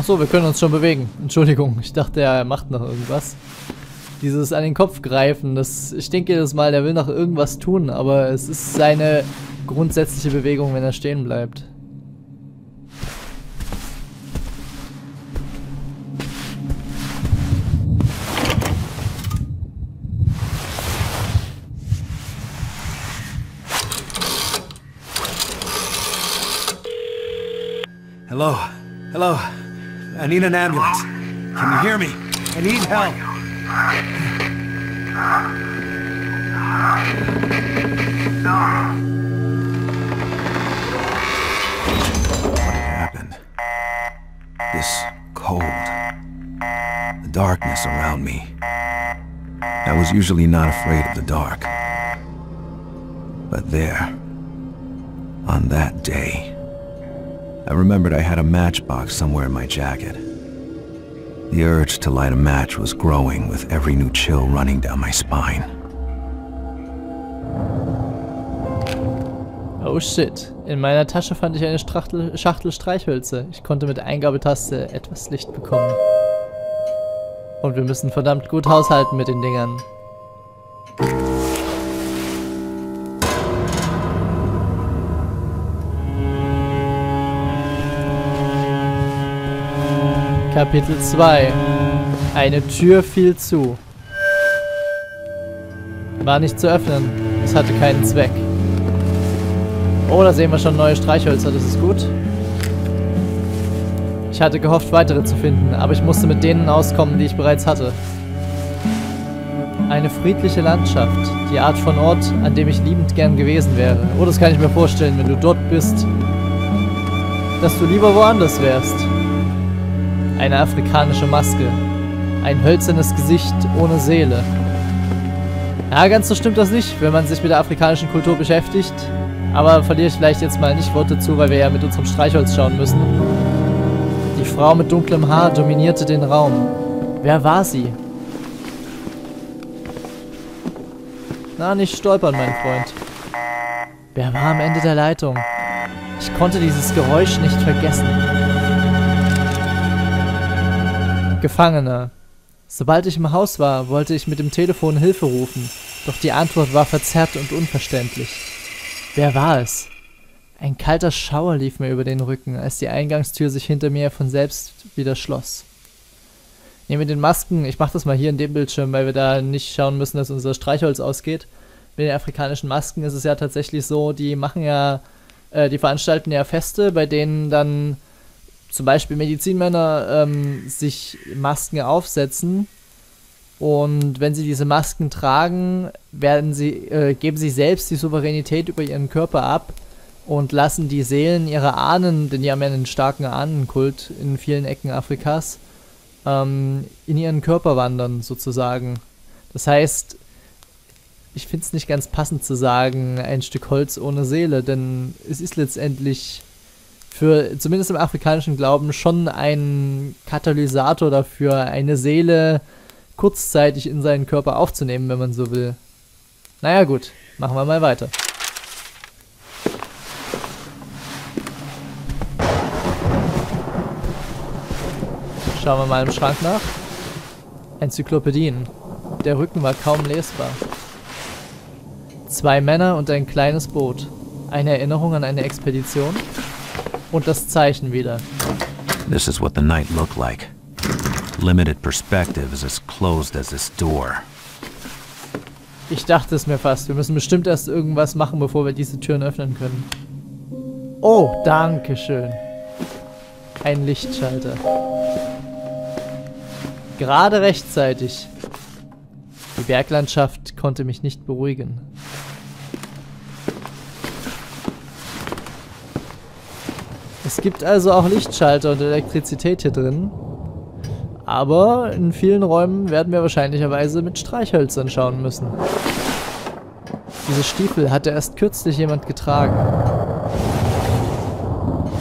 Achso, wir können uns schon bewegen. Entschuldigung, ich dachte, er macht noch irgendwas. Dieses an den Kopf greifen, das stinkt jedes Mal, der will noch irgendwas tun, aber es ist seine grundsätzliche Bewegung, wenn er stehen bleibt. Hello, hello, I need an ambulance. Can you hear me? I need help. What happened? This cold, the darkness around me. I was usually not afraid of the dark. But there, on that day, I remembered I had a matchbox somewhere in my jacket. The urge to light a match was growing with every new chill running down my spine. Oh shit. In meiner Tasche fand ich eine Schachtel Streichhölzer. Ich konnte mit der Eingabetaste etwas Licht bekommen. Und wir müssen verdammt gut haushalten mit den Dingern. Kapitel 2. Eine Tür fiel zu. War nicht zu öffnen. Es hatte keinen Zweck. Oh, da sehen wir schon neue Streichhölzer. Das ist gut. Ich hatte gehofft, weitere zu finden, aber ich musste mit denen auskommen, die ich bereits hatte. Eine friedliche Landschaft. Die Art von Ort, an dem ich liebend gern gewesen wäre. Oh, das kann ich mir vorstellen, wenn du dort bist. Dass du lieber woanders wärst. Eine afrikanische Maske. Ein hölzernes Gesicht ohne Seele. Ja, ganz so stimmt das nicht, wenn man sich mit der afrikanischen Kultur beschäftigt. Aber verliere ich vielleicht jetzt mal nicht Worte zu, weil wir ja mit unserem Streichholz schauen müssen. Die Frau mit dunklem Haar dominierte den Raum. Wer war sie? Na, nicht stolpern, mein Freund. Wer war am Ende der Leitung? Ich konnte dieses Geräusch nicht vergessen. Gefangener. Sobald ich im Haus war, wollte ich mit dem Telefon Hilfe rufen, doch die Antwort war verzerrt und unverständlich. Wer war es? Ein kalter Schauer lief mir über den Rücken, als die Eingangstür sich hinter mir von selbst wieder schloss. Neben den Masken, ich mache das mal hier in dem Bildschirm, weil wir da nicht schauen müssen, dass unser Streichholz ausgeht. Mit den afrikanischen Masken ist es ja tatsächlich so, die machen ja, die veranstalten ja Feste, bei denen dann zum Beispiel Medizinmänner sich Masken aufsetzen und wenn sie diese Masken tragen, geben sie selbst die Souveränität über ihren Körper ab und lassen die Seelen ihrer Ahnen, denn die haben ja einen starken Ahnenkult in vielen Ecken Afrikas, in ihren Körper wandern sozusagen. Das heißt, ich finde es nicht ganz passend zu sagen, ein Stück Holz ohne Seele, denn es ist letztendlich für, zumindest im afrikanischen Glauben, schon ein Katalysator dafür, eine Seele kurzzeitig in seinen Körper aufzunehmen, wenn man so will. Naja gut, machen wir mal weiter. Schauen wir mal im Schrank nach. Enzyklopädien. Der Rücken war kaum lesbar. 2 Männer und ein kleines Boot. Eine Erinnerung an eine Expedition. Und das Zeichen wieder. This is what the night looked like. Limited perspective is as closed as this door. Ich dachte es mir fast. Wir müssen bestimmt erst irgendwas machen, bevor wir diese Türen öffnen können. Oh, danke schön. Ein Lichtschalter. Gerade rechtzeitig. Die Berglandschaft konnte mich nicht beruhigen. Es gibt also auch Lichtschalter und Elektrizität hier drin, aber in vielen Räumen werden wir wahrscheinlicherweise mit Streichhölzern schauen müssen. Diese Stiefel hatte erst kürzlich jemand getragen.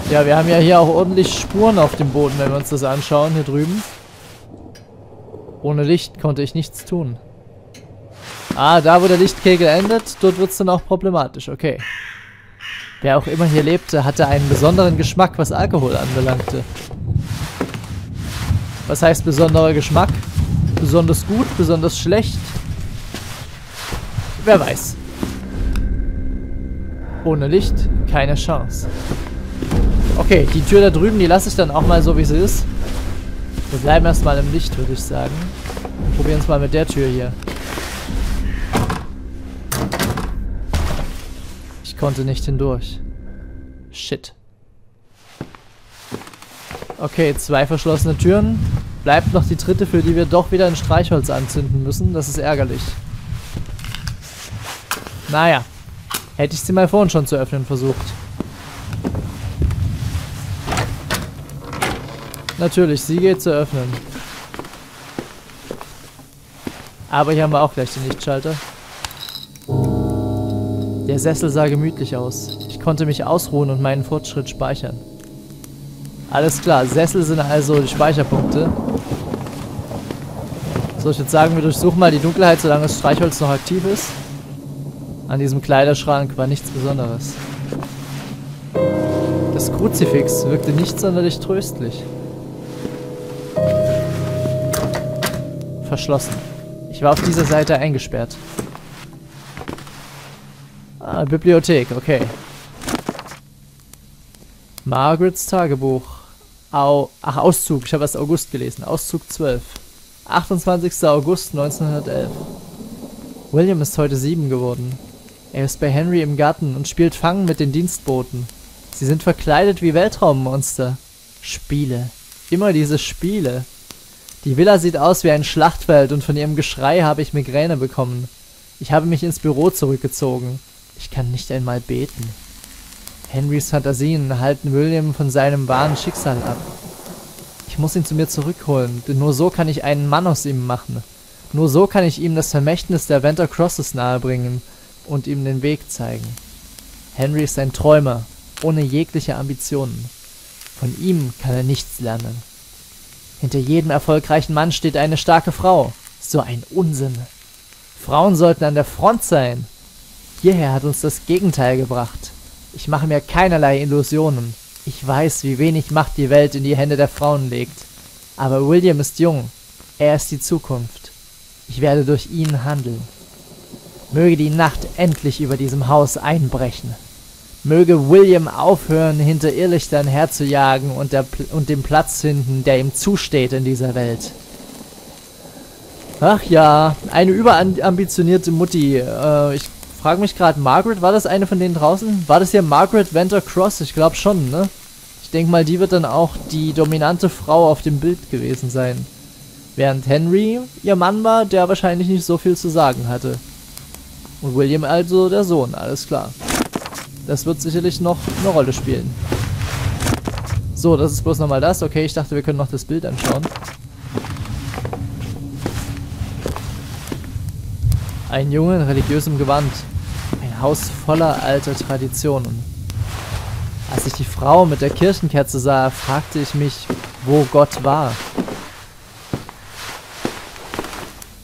Ja, wir haben ja hier auch ordentlich Spuren auf dem Boden, wenn wir uns das anschauen, hier drüben. Ohne Licht konnte ich nichts tun. Ah, da wo der Lichtkegel endet, dort wird es dann auch problematisch, okay. Wer auch immer hier lebte, hatte einen besonderen Geschmack, was Alkohol anbelangte. Was heißt besonderer Geschmack? Besonders gut, besonders schlecht? Wer weiß. Ohne Licht keine Chance. Okay, die Tür da drüben, die lasse ich dann auch mal so, wie sie ist. Wir bleiben erstmal im Licht, würde ich sagen. Und probieren es mal mit der Tür hier. Ich konnte nicht hindurch. Shit. Okay, 2 verschlossene Türen. Bleibt noch die dritte, für die wir doch wieder ein Streichholz anzünden müssen. Das ist ärgerlich. Naja. Hätte ich sie mal vorhin schon zu öffnen versucht. Natürlich, sie geht zu öffnen. Aber hier haben wir auch gleich den Lichtschalter. Der Sessel sah gemütlich aus. Ich konnte mich ausruhen und meinen Fortschritt speichern. Alles klar, Sessel sind also die Speicherpunkte. So, ich würde sagen, wir durchsuchen mal die Dunkelheit, solange das Streichholz noch aktiv ist. An diesem Kleiderschrank war nichts Besonderes. Das Kruzifix wirkte nicht sonderlich tröstlich. Verschlossen. Ich war auf dieser Seite eingesperrt. Ah, Bibliothek, okay. Margarets Tagebuch. Auszug. Ich habe erst August gelesen. Auszug 12. 28. August 1911. William ist heute 7 geworden. Er ist bei Henry im Garten und spielt Fangen mit den Dienstboten. Sie sind verkleidet wie Weltraummonster. Spiele. Immer diese Spiele. Die Villa sieht aus wie ein Schlachtfeld und von ihrem Geschrei habe ich Migräne bekommen. Ich habe mich ins Büro zurückgezogen. Ich kann nicht einmal beten. Henrys Fantasien halten William von seinem wahren Schicksal ab. Ich muss ihn zu mir zurückholen, denn nur so kann ich einen Mann aus ihm machen. Nur so kann ich ihm das Vermächtnis der Venter-Crosses nahebringen und ihm den Weg zeigen. Henry ist ein Träumer, ohne jegliche Ambitionen. Von ihm kann er nichts lernen. Hinter jedem erfolgreichen Mann steht eine starke Frau. So ein Unsinn. Frauen sollten an der Front sein. Hierher hat uns das Gegenteil gebracht. Ich mache mir keinerlei Illusionen. Ich weiß, wie wenig Macht die Welt in die Hände der Frauen legt. Aber William ist jung. Er ist die Zukunft. Ich werde durch ihn handeln. Möge die Nacht endlich über diesem Haus einbrechen. Möge William aufhören, hinter Irrlichtern herzujagen und den Platz finden, der ihm zusteht in dieser Welt. Ach ja, eine überambitionierte Mutti. Ich frage mich gerade, Margaret, war das eine von denen draußen? War das hier Margaret Venter-Cross? Ich glaube schon, ne? Ich denke mal, die wird dann auch die dominante Frau auf dem Bild gewesen sein. Während Henry ihr Mann war, der wahrscheinlich nicht so viel zu sagen hatte. Und William also der Sohn, alles klar. Das wird sicherlich noch eine Rolle spielen. So, das ist bloß nochmal das. Okay, ich dachte, wir können noch das Bild anschauen. Ein Junge in religiösem Gewand. Ein Haus voller alter Traditionen. Als ich die Frau mit der Kirchenkerze sah, fragte ich mich, wo Gott war.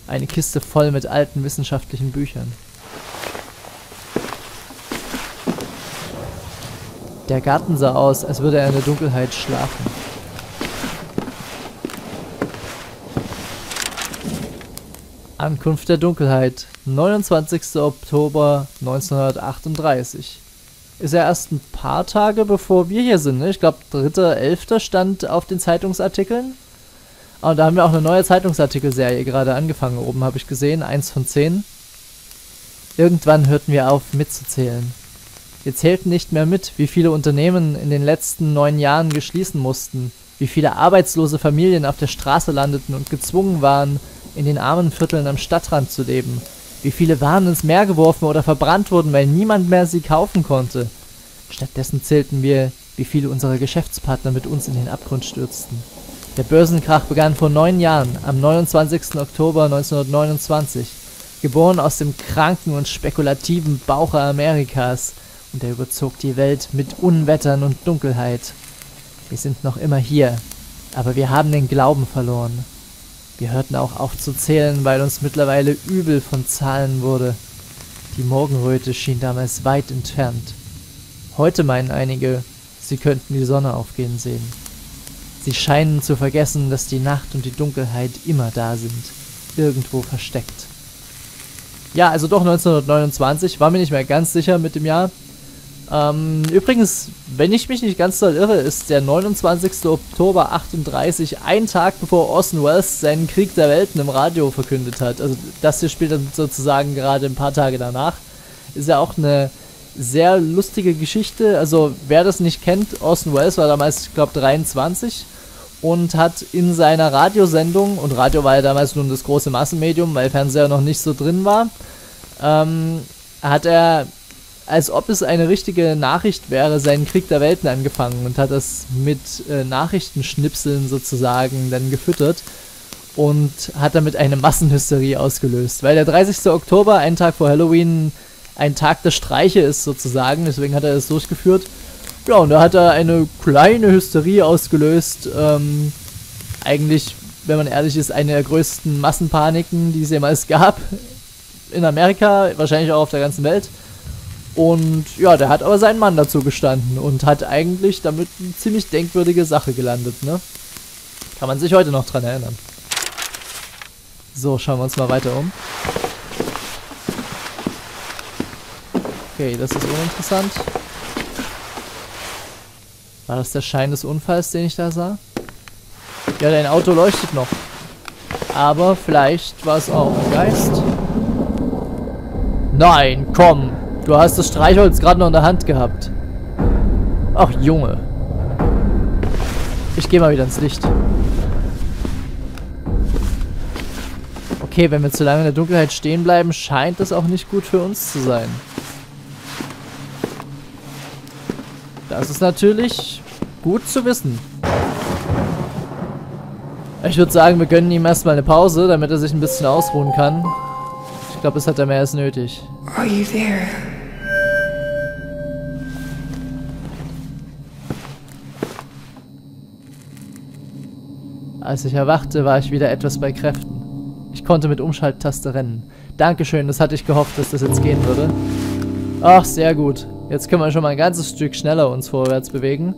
Eine Kiste voll mit alten wissenschaftlichen Büchern. Der Garten sah aus, als würde er in der Dunkelheit schlafen. Ankunft der Dunkelheit, 29. Oktober 1938. Ist ja erst ein paar Tage, bevor wir hier sind, ne? Ich glaube, 3.11. stand auf den Zeitungsartikeln. Und da haben wir auch eine neue Zeitungsartikelserie gerade angefangen. Oben habe ich gesehen, 1 von 10. Irgendwann hörten wir auf, mitzuzählen. Wir zählten nicht mehr mit, wie viele Unternehmen in den letzten 9 Jahren geschließen mussten, wie viele arbeitslose Familien auf der Straße landeten und gezwungen waren, in den armen Vierteln am Stadtrand zu leben, wie viele Waren ins Meer geworfen oder verbrannt wurden, weil niemand mehr sie kaufen konnte. Stattdessen zählten wir, wie viele unserer Geschäftspartner mit uns in den Abgrund stürzten. Der Börsenkrach begann vor 9 Jahren, am 29. Oktober 1929, geboren aus dem kranken und spekulativen Bauche Amerikas, und er überzog die Welt mit Unwettern und Dunkelheit. Wir sind noch immer hier, aber wir haben den Glauben verloren. Wir hörten auch auf zu zählen, weil uns mittlerweile übel von Zahlen wurde. Die Morgenröte schien damals weit entfernt. Heute meinen einige, sie könnten die Sonne aufgehen sehen. Sie scheinen zu vergessen, dass die Nacht und die Dunkelheit immer da sind, irgendwo versteckt. Ja, also doch 1929, war mir nicht mehr ganz sicher mit dem Jahr. Übrigens, wenn ich mich nicht ganz doll irre, ist der 29. Oktober 38 ein Tag bevor Orson Welles seinen Krieg der Welten im Radio verkündet hat. Also das hier spielt dann sozusagen gerade ein paar Tage danach. Ist ja auch eine sehr lustige Geschichte. Also wer das nicht kennt, Orson Welles war damals, ich glaube, 23 und hat in seiner Radiosendung, und Radio war ja damals nun das große Massenmedium, weil Fernseher noch nicht so drin war, hat er, als ob es eine richtige Nachricht wäre, seinen Krieg der Welten angefangen und hat das mit Nachrichtenschnipseln sozusagen dann gefüttert und hat damit eine Massenhysterie ausgelöst, weil der 30. Oktober, ein Tag vor Halloween, ein Tag der Streiche ist sozusagen, deswegen hat er das durchgeführt. Ja, und da hat er eine kleine Hysterie ausgelöst, eigentlich, wenn man ehrlich ist, eine der größten Massenpaniken, die es jemals gab, in Amerika, wahrscheinlich auch auf der ganzen Welt. Und ja, der hat aber seinen Mann dazu gestanden und hat eigentlich damit eine ziemlich denkwürdige Sache gelandet, ne? Kann man sich heute noch dran erinnern. So, schauen wir uns mal weiter um. Okay, das ist uninteressant. War das der Schein des Unfalls, den ich da sah? Ja, dein Auto leuchtet noch. Aber vielleicht war es auch ein Geist. Nein, komm! Du hast das Streichholz gerade noch in der Hand gehabt. Ach, Junge. Ich gehe mal wieder ins Licht. Okay, wenn wir zu lange in der Dunkelheit stehen bleiben, scheint das auch nicht gut für uns zu sein. Das ist natürlich gut zu wissen. Ich würde sagen, wir gönnen ihm erstmal eine Pause, damit er sich ein bisschen ausruhen kann. Ich glaube, es hat er mehr als nötig. Are you there? Als ich erwachte, war ich wieder etwas bei Kräften. Ich konnte mit Umschalttaste rennen. Dankeschön, das hatte ich gehofft, dass das jetzt gehen würde. Ach, sehr gut. Jetzt können wir schon mal ein ganzes Stück schneller uns vorwärts bewegen.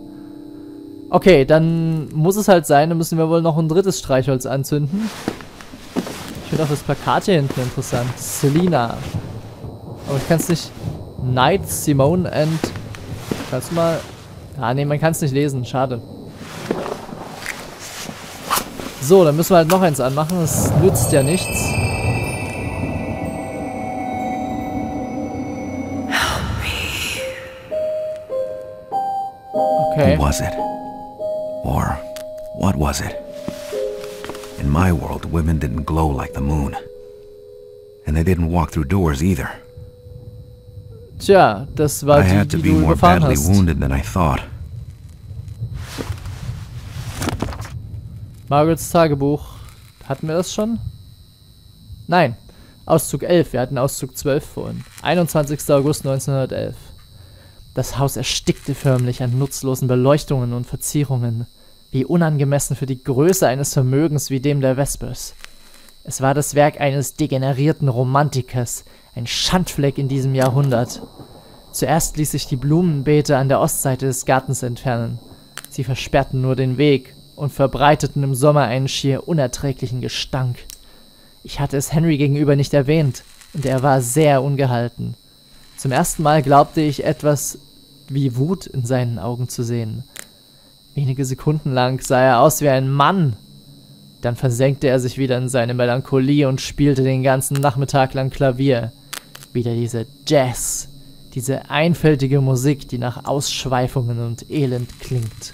Okay, dann muss es halt sein, dann müssen wir wohl noch ein drittes Streichholz anzünden. Ich finde auch das Plakat hier hinten interessant. Selina. Aber ich kann es nicht... Night, Simone and... Kannst du mal... Ah, nee, man kann es nicht lesen. Schade. So, dann müssen wir halt noch eins anmachen. Das nützt ja nichts. Okay. Who was it? Or what was it? In my world, women didn't glow like the moon. And they didn't walk through doors either. Tja, das war die, die du gefahren hast. Margarets Tagebuch. Hatten wir das schon? Nein. Auszug 11. Wir hatten Auszug 12 vorhin. 21. August 1911. Das Haus erstickte förmlich an nutzlosen Beleuchtungen und Verzierungen. Wie unangemessen für die Größe eines Vermögens wie dem der Vespers. Es war das Werk eines degenerierten Romantikers, ein Schandfleck in diesem Jahrhundert. Zuerst ließ ich die Blumenbeete an der Ostseite des Gartens entfernen. Sie versperrten nur den Weg und verbreiteten im Sommer einen schier unerträglichen Gestank. Ich hatte es Henry gegenüber nicht erwähnt, und er war sehr ungehalten. Zum ersten Mal glaubte ich, etwas wie Wut in seinen Augen zu sehen. Wenige Sekunden lang sah er aus wie ein Mann. Dann versenkte er sich wieder in seine Melancholie und spielte den ganzen Nachmittag lang Klavier. Wieder diese Jazz, diese einfältige Musik, die nach Ausschweifungen und Elend klingt.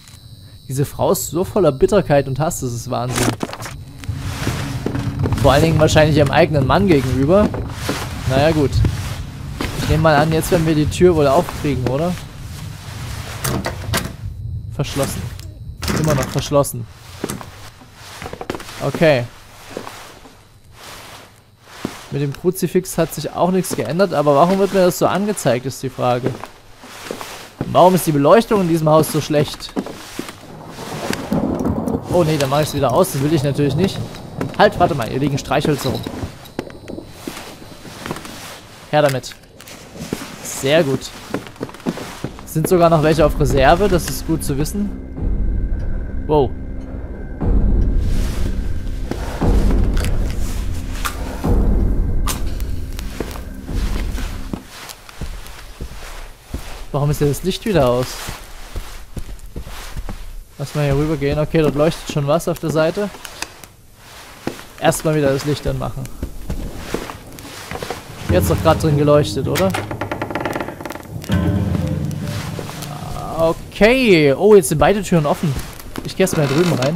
Diese Frau ist so voller Bitterkeit und Hass, das ist Wahnsinn. Vor allen Dingen wahrscheinlich ihrem eigenen Mann gegenüber. Naja gut. Ich nehme mal an, jetzt werden wir die Tür wohl aufkriegen, oder? Verschlossen. Immer noch verschlossen. Okay. Mit dem Kruzifix hat sich auch nichts geändert, aber warum wird mir das so angezeigt, ist die Frage. Warum ist die Beleuchtung in diesem Haus so schlecht? Oh nee, dann mache ich es wieder aus, das will ich natürlich nicht. Halt, warte mal, hier liegen Streichhölzer rum. Her damit. Sehr gut. Sind sogar noch welche auf Reserve, das ist gut zu wissen. Wow, Warum ist hier das Licht wieder aus? Lass mal hier rüber gehen. Okay, dort leuchtet schon was auf der Seite. Erstmal wieder das Licht anmachen. Jetzt doch gerade drin geleuchtet, oder? Okay. Oh, jetzt sind beide Türen offen. Ich gehe erstmal drüben rein.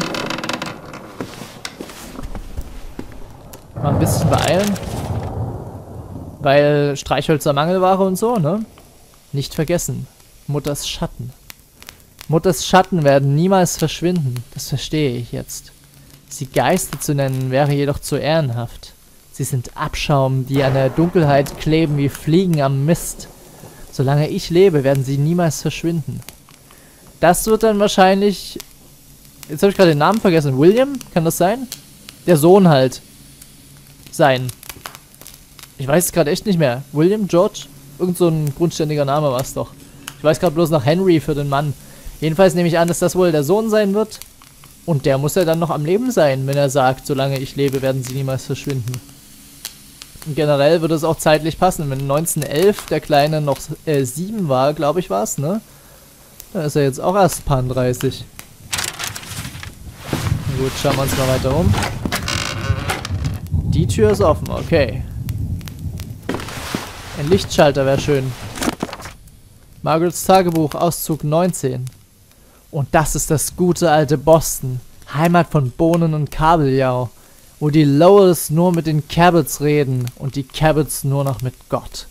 Mal ein bisschen beeilen. Weil Streichhölzer Mangelware und so, ne? Nicht vergessen. Mutters Schatten. Mutters Schatten werden niemals verschwinden. Das verstehe ich jetzt. Sie Geister zu nennen, wäre jedoch zu ehrenhaft. Sie sind Abschaum, die an der Dunkelheit kleben wie Fliegen am Mist. Solange ich lebe, werden sie niemals verschwinden. Das wird dann wahrscheinlich... Jetzt habe ich gerade den Namen vergessen. William? Kann das sein? Der Sohn halt. Sein. Ich weiß es gerade echt nicht mehr. William? George? Irgend so ein grundständiger Name war es doch. Ich weiß gerade bloß nach Henry für den Mann. Jedenfalls nehme ich an, dass das wohl der Sohn sein wird. Und der muss ja dann noch am Leben sein, wenn er sagt, solange ich lebe, werden sie niemals verschwinden. Und generell würde es auch zeitlich passen. Wenn 1911 der Kleine noch 7 war, glaube ich war es, ne? Dann ist er jetzt auch erst paar 30. Gut, schauen wir uns mal weiter um. Die Tür ist offen, okay. Ein Lichtschalter wäre schön. Margarets Tagebuch, Auszug 19. Und das ist das gute alte Boston, Heimat von Bohnen und Kabeljau, wo die Lowells nur mit den Cabots reden und die Cabots nur noch mit Gott.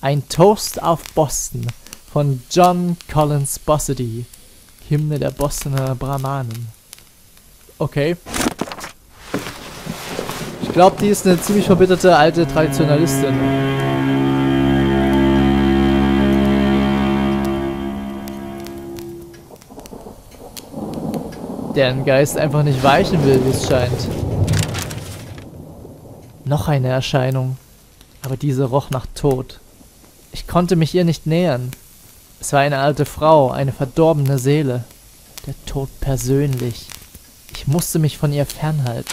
Ein Toast auf Boston von John Collins Bossidy, Hymne der Bostoner Brahmanen. Okay. Ich glaube, die ist eine ziemlich verbitterte alte Traditionalistin. Deren Geist einfach nicht weichen will, wie es scheint. Noch eine Erscheinung, aber diese roch nach Tod. Ich konnte mich ihr nicht nähern. Es war eine alte Frau, eine verdorbene Seele. Der Tod persönlich. Ich musste mich von ihr fernhalten.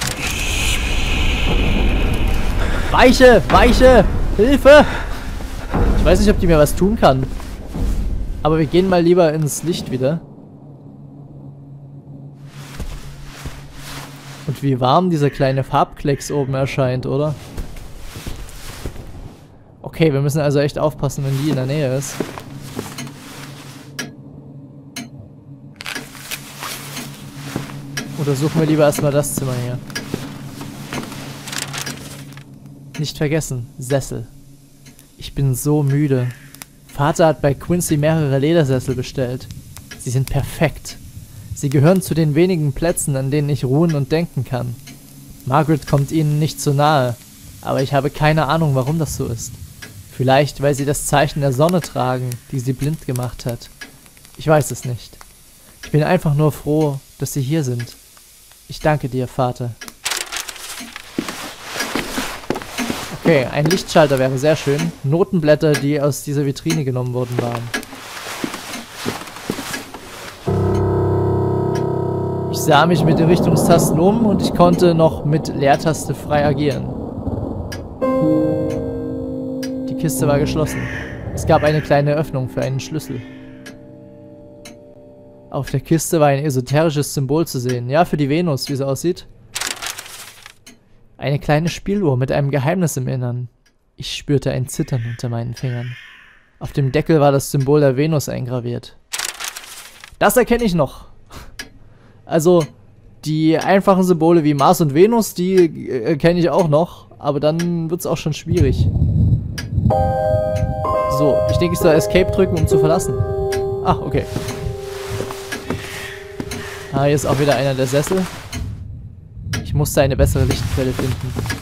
Weiche! Weiche! Hilfe! Ich weiß nicht, ob die mir was tun kann. Aber wir gehen mal lieber ins Licht wieder. Und wie warm dieser kleine Farbklecks oben erscheint, oder? Okay, wir müssen also echt aufpassen, wenn die in der Nähe ist. Oder suchen wir lieber erstmal das Zimmer hier. Nicht vergessen, Sessel. Ich bin so müde. Vater hat bei Quincy mehrere Ledersessel bestellt. Sie sind perfekt. Sie gehören zu den wenigen Plätzen, an denen ich ruhen und denken kann. Margaret kommt ihnen nicht zu nahe, aber ich habe keine Ahnung, warum das so ist. Vielleicht, weil sie das Zeichen der Sonne tragen, die sie blind gemacht hat. Ich weiß es nicht. Ich bin einfach nur froh, dass sie hier sind. Ich danke dir, Vater. Okay, ein Lichtschalter wäre sehr schön. Notenblätter, die aus dieser Vitrine genommen worden waren. Ich sah mich mit den Richtungstasten um und ich konnte noch mit Leertaste frei agieren. Die Kiste war geschlossen. Es gab eine kleine Öffnung für einen Schlüssel. Auf der Kiste war ein esoterisches Symbol zu sehen. Ja, für die Venus, wie sie aussieht. Eine kleine Spieluhr mit einem Geheimnis im Innern. Ich spürte ein Zittern unter meinen Fingern. Auf dem Deckel war das Symbol der Venus eingraviert. Das erkenne ich noch. Also, die einfachen Symbole wie Mars und Venus, die kenne ich auch noch, aber dann wird es auch schon schwierig. So, ich denke, ich soll Escape drücken, um zu verlassen. Ah, okay. Ah, hier ist auch wieder einer der Sessel. Ich musste eine bessere Lichtquelle finden.